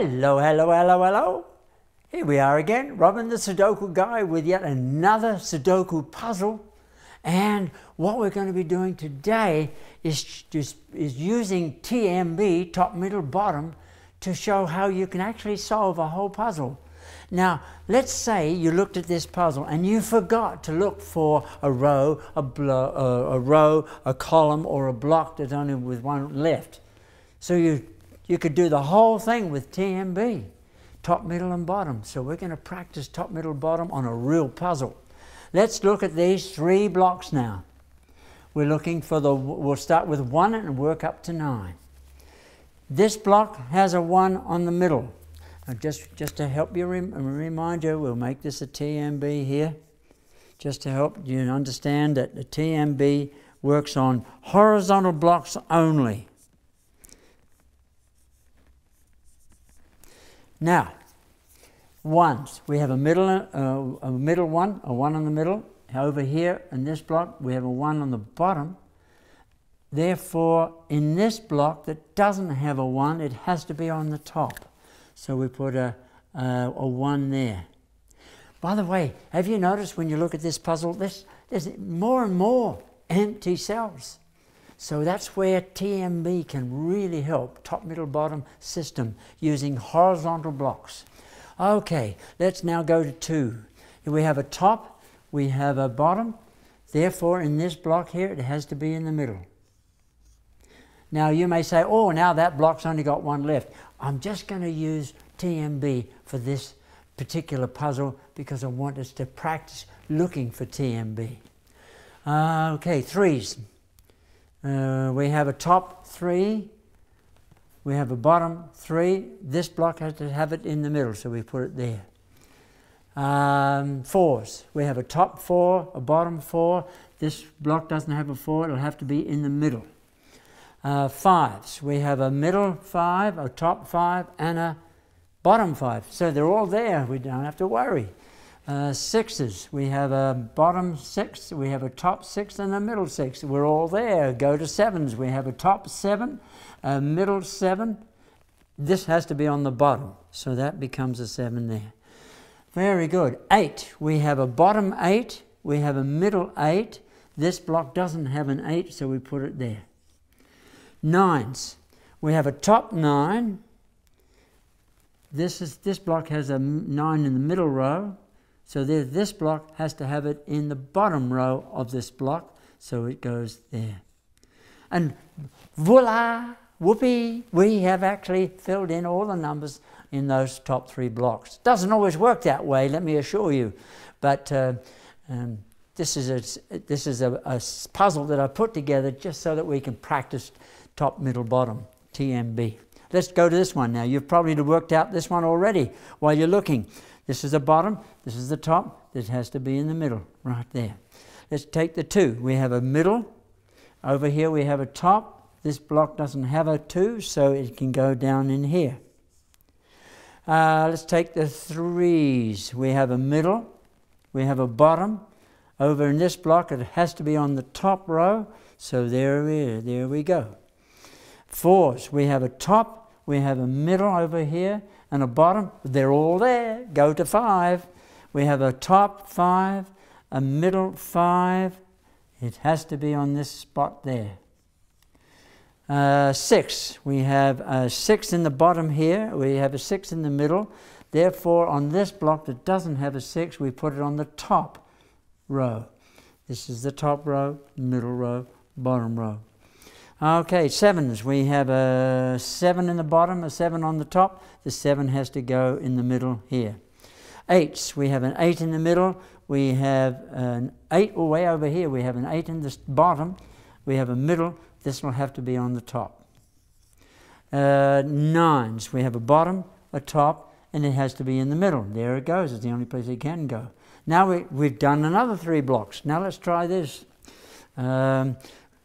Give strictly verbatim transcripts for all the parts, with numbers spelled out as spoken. Hello, hello, hello, hello. Here we are again, Robin the Sudoku Guy with yet another Sudoku puzzle. And what we're going to be doing today is, is, is using T M B, top, middle, bottom, to show how you can actually solve a whole puzzle. Now, let's say you looked at this puzzle and you forgot to look for a row, a, blo uh, a, row, a column, or a block that's only with one left. So you, you could do the whole thing with T M B, top, middle, and bottom. So we're going to practice top, middle, bottom on a real puzzle. Let's look at these three blocks now. We're looking for the, we'll start with one and work up to nine. This block has a one on the middle. Now just, just to help you rem remind you, we'll make this a T M B here, just to help you understand that the T M B works on horizontal blocks only. Now, ones, we have a middle, uh, a middle one, a one in the middle. Over here in this block, we have a one on the bottom. Therefore, in this block that doesn't have a one, it has to be on the top. So we put a, uh, a one there. By the way, have you noticed when you look at this puzzle, this, there's more and more empty cells. So that's where T M B can really help, top, middle, bottom system, using horizontal blocks. Okay, let's now go to two. We have a top, we have a bottom. Therefore, in this block here, it has to be in the middle. Now you may say, oh, now that block's only got one left. I'm just going to use T M B for this particular puzzle because I want us to practice looking for T M B. Uh, okay, threes. Uh, we have a top three, we have a bottom three. This block has to have it in the middle, so we put it there. Um, fours. We have a top four, a bottom four. This block doesn't have a four, it'll have to be in the middle. Uh, fives. We have a middle five, a top five, and a bottom five. So they're all there. We don't have to worry. Uh, sixes. We have a bottom six. We have a top six and a middle six. We're all there. Go to sevens. We have a top seven, a middle seven. This has to be on the bottom. So that becomes a seven there. Very good. Eight. We have a bottom eight. We have a middle eight. This block doesn't have an eight, so we put it there. Nines. We have a top nine. This is this block has a nine in the middle row, so there, this block has to have it in the bottom row of this block, so it goes there. And voila, whoopee, we have actually filled in all the numbers in those top three blocks. Doesn't always work that way, let me assure you, but. Uh, um, This is, a, this is a, a puzzle that I put together just so that we can practice top, middle, bottom, T M B. Let's go to this one now. You've probably worked out this one already while you're looking. This is the bottom, this is the top, this has to be in the middle, right there. Let's take the two. We have a middle, over here we have a top. This block doesn't have a two, so it can go down in here. Uh, let's take the threes. We have a middle, we have a bottom. Over in this block, it has to be on the top row, so there we are, there we go. Fours, we have a top, we have a middle over here, and a bottom, they're all there. Go to five. We have a top five, a middle five, it has to be on this spot there. Uh, six, we have a six in the bottom here, we have a six in the middle, therefore on this block that doesn't have a six, we put it on the top row. This is the top row, middle row, bottom row. Okay, sevens. We have a seven in the bottom, a seven on the top. The seven has to go in the middle here. Eights. We have an eight in the middle. We have an eight all the way over here. We have an eight in the bottom. We have a middle. This will have to be on the top. Uh, nines. We have a bottom, a top, and it has to be in the middle. There it goes. It's the only place it can go. Now we, we've done another three blocks. Now let's try this. Um,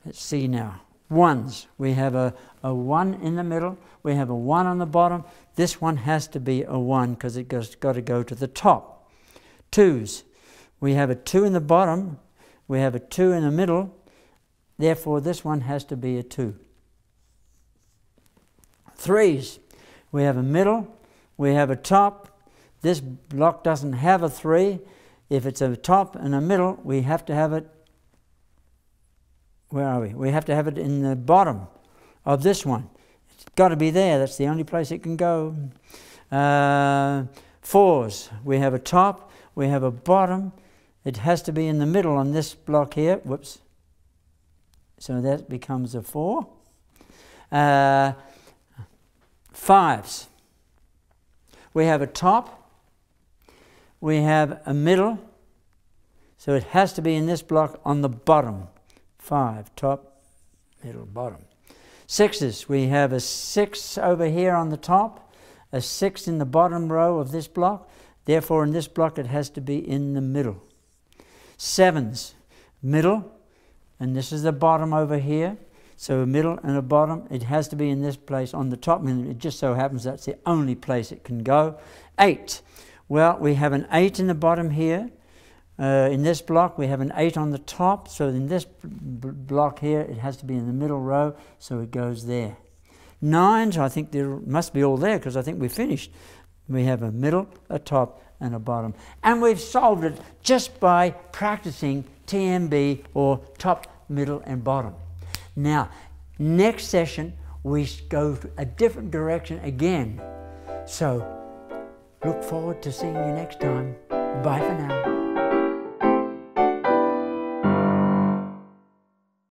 let's see now. Ones. We have a, a one in the middle. We have a one on the bottom. This one has to be a one because it goes got to go to the top. Twos. We have a two in the bottom. We have a two in the middle. Therefore, this one has to be a two. Threes. We have a middle. we have a top. This block doesn't have a three. If it's a top and a middle, we have to have it, where are we? We have to have it in the bottom of this one. It's got to be there. That's the only place it can go. Uh, fours, we have a top, we have a bottom. It has to be in the middle on this block here. Whoops. So that becomes a four. Uh, fives. We have a top, we have a middle, so it has to be in this block on the bottom. Five, top, middle, bottom. Sixes, we have a six over here on the top, a six in the bottom row of this block, therefore in this block it has to be in the middle. Sevens, middle, and this is the bottom over here, so a middle and a bottom, it has to be in this place on the top, and it just so happens that's the only place it can go. Eight, well we have an eight in the bottom here, uh, in this block we have an eight on the top, so in this block here it has to be in the middle row, so it goes there. Nines, I think there must be all there because I think we finished. We have a middle, a top and a bottom, and we've solved it just by practicing T M B or top, middle and bottom. Now, next session we go a different direction again. So, look forward to seeing you next time. Bye for now.